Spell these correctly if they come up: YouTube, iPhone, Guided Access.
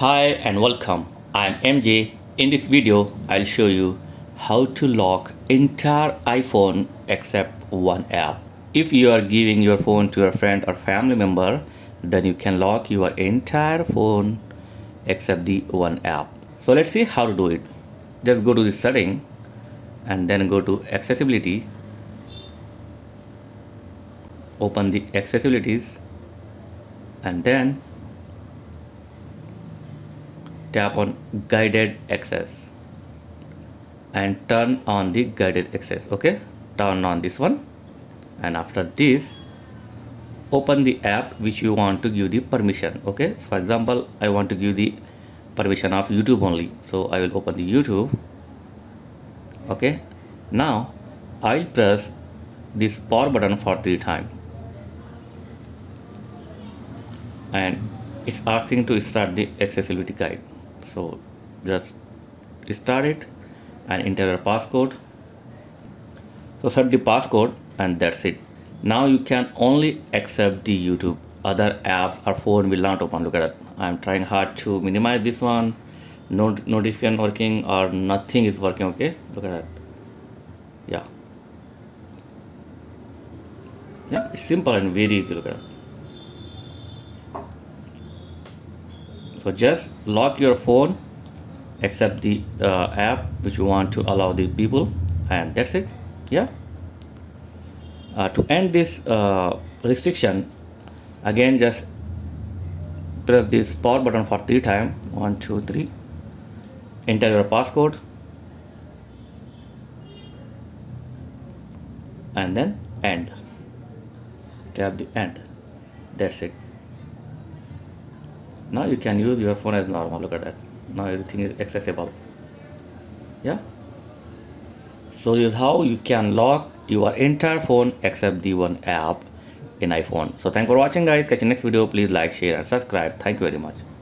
Hi and welcome, I'm MJ. In this video I'll show you how to lock entire iPhone except one app. If you are giving your phone to your friend or family member, then you can lock your entire phone except the one app. So let's see how to do it. Just go to the setting and then go to accessibility. Open the accessibilities and then tap on guided access and turn on the guided access. Okay, turn on this one, and after this open the app which you want to give the permission. Okay, so for example I want to give the permission of YouTube only, so I will open the YouTube. Okay, now I'll press this power button for 3 times and it's asking to start the accessibility guide. So just start it and enter your passcode. So set the passcode and that's it. Now you can only accept the YouTube. Other apps or phone will not open. Look at it. I'm trying hard to minimize this one. No notification working or nothing is working. Okay, look at that. Yeah, it's simple and very easy. Look at that. So just lock your phone except the app which you want to allow the people, and that's it. Yeah, to end this restriction, again just press this power button for 3 times. 1, 2, 3. Enter your passcode and then end. Tap the end. That's it. Now you can use your phone as normal. Look at that. Now everything is accessible. Yeah. So this is how you can lock your entire phone except the one app in iPhone. So thanks for watching guys. Catch you next video. Please like, share and subscribe. Thank you very much.